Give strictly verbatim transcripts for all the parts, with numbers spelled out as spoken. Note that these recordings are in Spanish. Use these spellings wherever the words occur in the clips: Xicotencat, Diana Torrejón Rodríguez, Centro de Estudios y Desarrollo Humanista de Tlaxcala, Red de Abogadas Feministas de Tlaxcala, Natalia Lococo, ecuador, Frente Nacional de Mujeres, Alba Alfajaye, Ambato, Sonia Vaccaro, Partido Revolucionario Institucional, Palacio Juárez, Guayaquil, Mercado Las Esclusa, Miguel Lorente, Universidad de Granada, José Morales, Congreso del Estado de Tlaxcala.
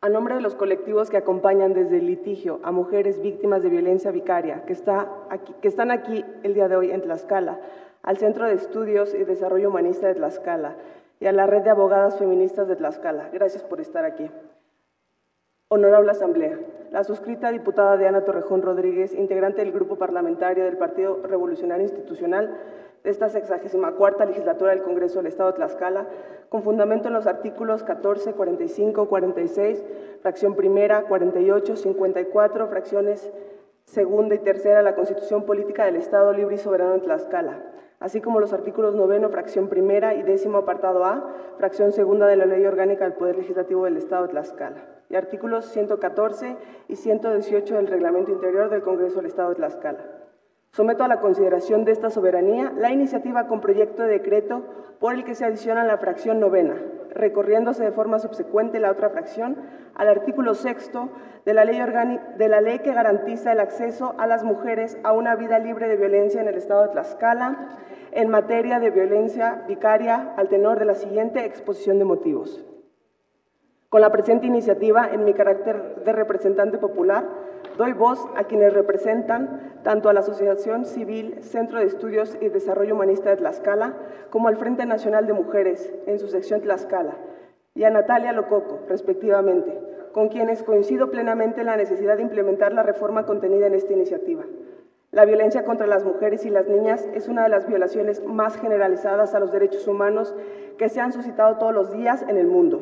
A nombre de los colectivos que acompañan desde el litigio a mujeres víctimas de violencia vicaria, que, está aquí, que están aquí el día de hoy en Tlaxcala, al Centro de Estudios y Desarrollo Humanista de Tlaxcala y a la Red de Abogadas Feministas de Tlaxcala, gracias por estar aquí. Honorable Asamblea, la suscrita diputada Diana Torrejón Rodríguez, integrante del Grupo Parlamentario del Partido Revolucionario Institucional, de esta sexagésima cuarta legislatura del Congreso del Estado de Tlaxcala, con fundamento en los artículos catorce, cuarenta y cinco, cuarenta y seis, fracción primera, cuarenta y ocho, cincuenta y cuatro, fracciones segunda y tercera de la Constitución Política del Estado Libre y Soberano de Tlaxcala, así como los artículos noveno, fracción primera y décimo apartado A, fracción segunda de la Ley Orgánica del Poder Legislativo del Estado de Tlaxcala, y artículos ciento catorce y ciento dieciocho del Reglamento Interior del Congreso del Estado de Tlaxcala. Someto a la consideración de esta soberanía la iniciativa con proyecto de decreto por el que se adiciona la fracción novena, recorriéndose de forma subsecuente la otra fracción al artículo sexto de la ley orgánica, de la ley que garantiza el acceso a las mujeres a una vida libre de violencia en el Estado de Tlaxcala en materia de violencia vicaria al tenor de la siguiente exposición de motivos. Con la presente iniciativa, en mi carácter de representante popular, doy voz a quienes representan tanto a la Asociación Civil Centro de Estudios y Desarrollo Humanista de Tlaxcala como al Frente Nacional de Mujeres en su sección Tlaxcala y a Natalia Lococo, respectivamente, con quienes coincido plenamente en la necesidad de implementar la reforma contenida en esta iniciativa. La violencia contra las mujeres y las niñas es una de las violaciones más generalizadas a los derechos humanos que se han suscitado todos los días en el mundo.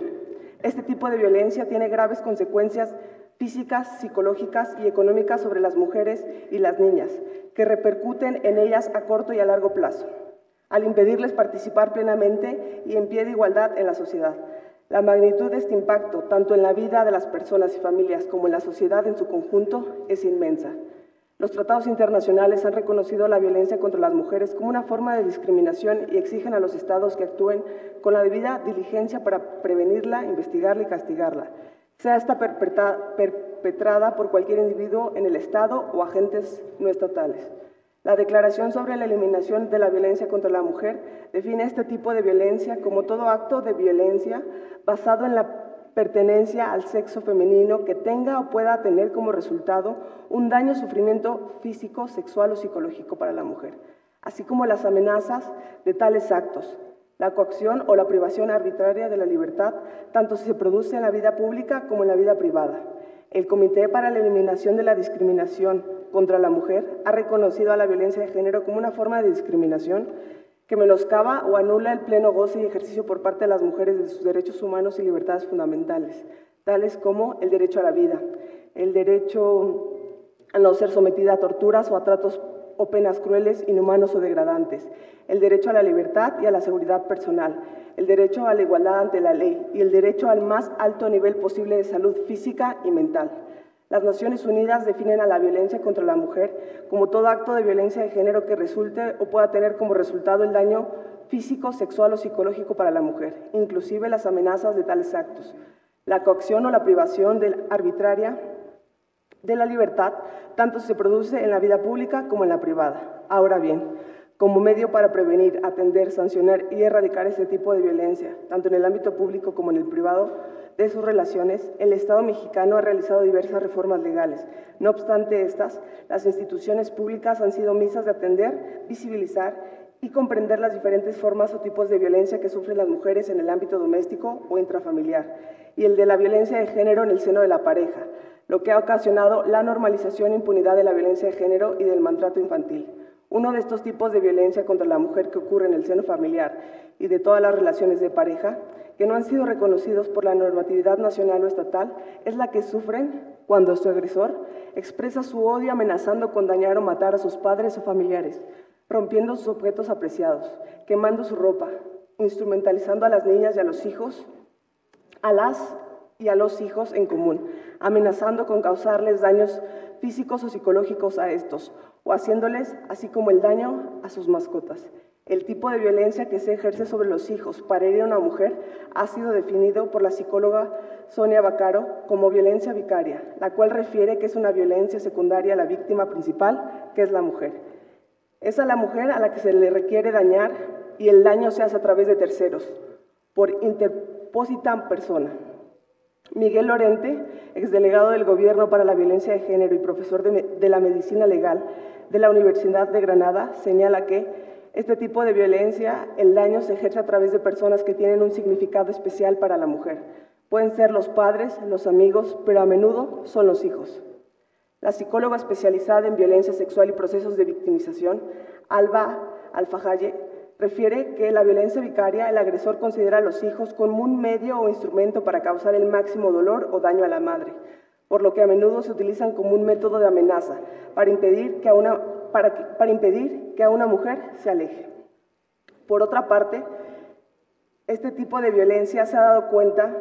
Este tipo de violencia tiene graves consecuencias físicas, psicológicas y económicas sobre las mujeres y las niñas, que repercuten en ellas a corto y a largo plazo, al impedirles participar plenamente y en pie de igualdad en la sociedad. La magnitud de este impacto, tanto en la vida de las personas y familias como en la sociedad en su conjunto, es inmensa. Los tratados internacionales han reconocido la violencia contra las mujeres como una forma de discriminación y exigen a los estados que actúen con la debida diligencia para prevenirla, investigarla y castigarla, sea esta perpetrada por cualquier individuo en el Estado o agentes no estatales. La Declaración sobre la Eliminación de la Violencia contra la Mujer define este tipo de violencia como todo acto de violencia basado en la pertenencia al sexo femenino que tenga o pueda tener como resultado un daño o sufrimiento físico, sexual o psicológico para la mujer, así como las amenazas de tales actos, la coacción o la privación arbitraria de la libertad, tanto si se produce en la vida pública como en la vida privada. El Comité para la Eliminación de la Discriminación contra la Mujer ha reconocido a la violencia de género como una forma de discriminación que menoscaba o anula el pleno goce y ejercicio por parte de las mujeres de sus derechos humanos y libertades fundamentales, tales como el derecho a la vida, el derecho a no ser sometida a torturas o a tratos o penas crueles, inhumanos o degradantes, el derecho a la libertad y a la seguridad personal, el derecho a la igualdad ante la ley y el derecho al más alto nivel posible de salud física y mental. Las Naciones Unidas definen a la violencia contra la mujer como todo acto de violencia de género que resulte o pueda tener como resultado el daño físico, sexual o psicológico para la mujer, inclusive las amenazas de tales actos, la coacción o la privación arbitraria de la libertad, tanto se produce en la vida pública como en la privada. Ahora bien, como medio para prevenir, atender, sancionar y erradicar este tipo de violencia, tanto en el ámbito público como en el privado de sus relaciones, el Estado mexicano ha realizado diversas reformas legales. No obstante estas, las instituciones públicas han sido omisas de atender, visibilizar y comprender las diferentes formas o tipos de violencia que sufren las mujeres en el ámbito doméstico o intrafamiliar, y el de la violencia de género en el seno de la pareja, lo que ha ocasionado la normalización e impunidad de la violencia de género y del maltrato infantil. Uno de estos tipos de violencia contra la mujer que ocurre en el seno familiar y de todas las relaciones de pareja, que no han sido reconocidos por la normatividad nacional o estatal, es la que sufren cuando su agresor expresa su odio amenazando con dañar o matar a sus padres o familiares, rompiendo sus objetos apreciados, quemando su ropa, instrumentalizando a las niñas y a los hijos, a las y a los hijos en común, amenazando con causarles daños físicos o psicológicos a estos, o haciéndoles, así como el daño a sus mascotas. El tipo de violencia que se ejerce sobre los hijos para herir a una mujer ha sido definido por la psicóloga Sonia Vaccaro como violencia vicaria, la cual refiere que es una violencia secundaria a la víctima principal, que es la mujer. Es a la mujer a la que se le requiere dañar y el daño se hace a través de terceros, por interpósita persona. Miguel Lorente, exdelegado del Gobierno para la Violencia de Género y profesor de, de la Medicina Legal de la Universidad de Granada, señala que este tipo de violencia, el daño se ejerce a través de personas que tienen un significado especial para la mujer. Pueden ser los padres, los amigos, pero a menudo son los hijos. La psicóloga especializada en violencia sexual y procesos de victimización, Alba Alfajaye, refiere que la violencia vicaria, el agresor considera a los hijos como un medio o instrumento para causar el máximo dolor o daño a la madre, por lo que a menudo se utilizan como un método de amenaza para impedir que a una, para, para impedir que a una mujer se aleje. Por otra parte, este tipo de violencia se ha dado cuenta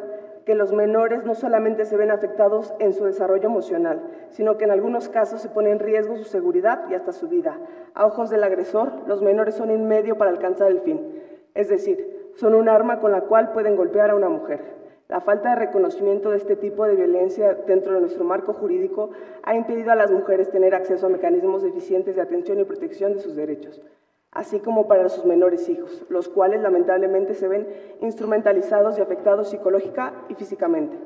que los menores no solamente se ven afectados en su desarrollo emocional, sino que en algunos casos se pone en riesgo su seguridad y hasta su vida. A ojos del agresor, los menores son un medio para alcanzar el fin, es decir, son un arma con la cual pueden golpear a una mujer. La falta de reconocimiento de este tipo de violencia dentro de nuestro marco jurídico ha impedido a las mujeres tener acceso a mecanismos eficientes de atención y protección de sus derechos, así como para sus menores hijos, los cuales lamentablemente se ven instrumentalizados y afectados psicológica y físicamente.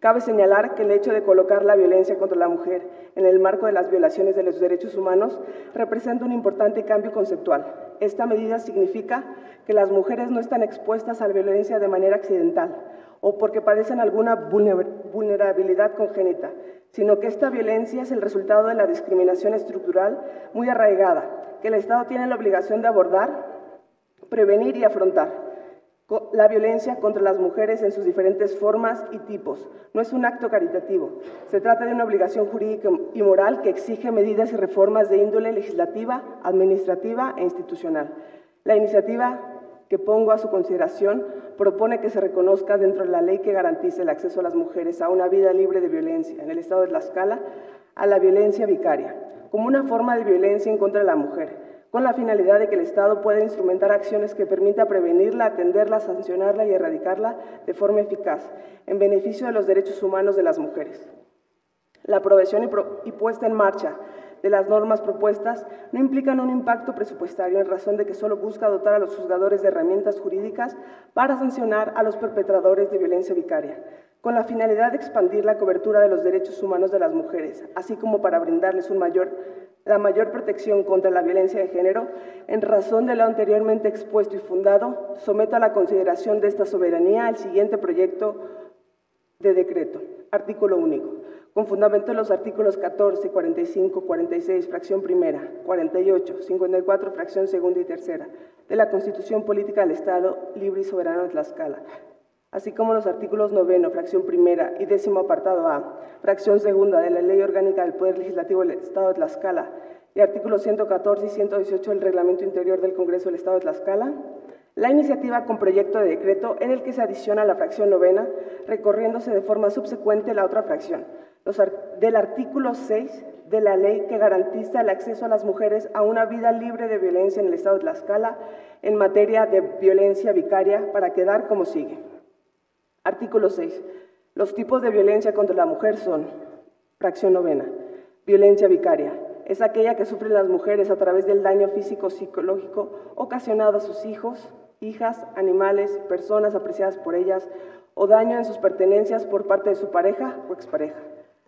Cabe señalar que el hecho de colocar la violencia contra la mujer en el marco de las violaciones de los derechos humanos representa un importante cambio conceptual. Esta medida significa que las mujeres no están expuestas a la violencia de manera accidental o porque padecen alguna vulnerabilidad congénita, sino que esta violencia es el resultado de la discriminación estructural muy arraigada, que el Estado tiene la obligación de abordar, prevenir y afrontar. La violencia contra las mujeres en sus diferentes formas y tipos no es un acto caritativo. Se trata de una obligación jurídica y moral que exige medidas y reformas de índole legislativa, administrativa e institucional. La iniciativa que pongo a su consideración propone que se reconozca dentro de la ley que garantice el acceso a las mujeres a una vida libre de violencia en el Estado de Tlaxcala a la violencia vicaria, como una forma de violencia en contra de la mujer, con la finalidad de que el Estado pueda instrumentar acciones que permita prevenirla, atenderla, sancionarla y erradicarla de forma eficaz, en beneficio de los derechos humanos de las mujeres. La aprobación y, pro y puesta en marcha de las normas propuestas no implican un impacto presupuestario en razón de que solo busca dotar a los juzgadores de herramientas jurídicas para sancionar a los perpetradores de violencia vicaria, con la finalidad de expandir la cobertura de los derechos humanos de las mujeres, así como para brindarles un mayor, la mayor protección contra la violencia de género. En razón de lo anteriormente expuesto y fundado, someto a la consideración de esta soberanía el siguiente proyecto de decreto. Artículo único. Con fundamento en los artículos catorce, cuarenta y cinco, cuarenta y seis, fracción primera, cuarenta y ocho, cincuenta y cuatro, fracción segunda y tercera, de la Constitución Política del Estado Libre y Soberano de Tlaxcala, así como los artículos noveno, fracción primera y décimo apartado A, fracción segunda de la Ley Orgánica del Poder Legislativo del Estado de Tlaxcala y artículos ciento catorce y ciento dieciocho del Reglamento Interior del Congreso del Estado de Tlaxcala, la iniciativa con proyecto de decreto en el que se adiciona la fracción novena, recorriéndose de forma subsecuente la otra fracción, los del artículo seis de la ley que garantiza el acceso a las mujeres a una vida libre de violencia en el Estado de Tlaxcala en materia de violencia vicaria, para quedar como sigue. Artículo seis. Los tipos de violencia contra la mujer son, fracción novena, violencia vicaria. Es aquella que sufren las mujeres a través del daño físico o psicológico ocasionado a sus hijos, hijas, animales, personas apreciadas por ellas, o daño en sus pertenencias por parte de su pareja o expareja.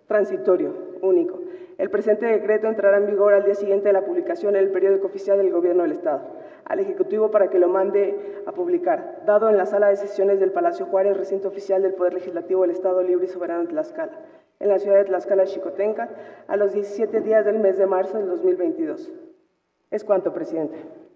Transitorio, único. El presente decreto entrará en vigor al día siguiente de la publicación en el periódico oficial del Gobierno del Estado, al Ejecutivo para que lo mande a publicar, dado en la sala de sesiones del Palacio Juárez, recinto oficial del Poder Legislativo del Estado Libre y Soberano de Tlaxcala, en la ciudad de Tlaxcala, Xicotencat, a los diecisiete días del mes de marzo del dos mil veintidós. Es cuanto, presidente.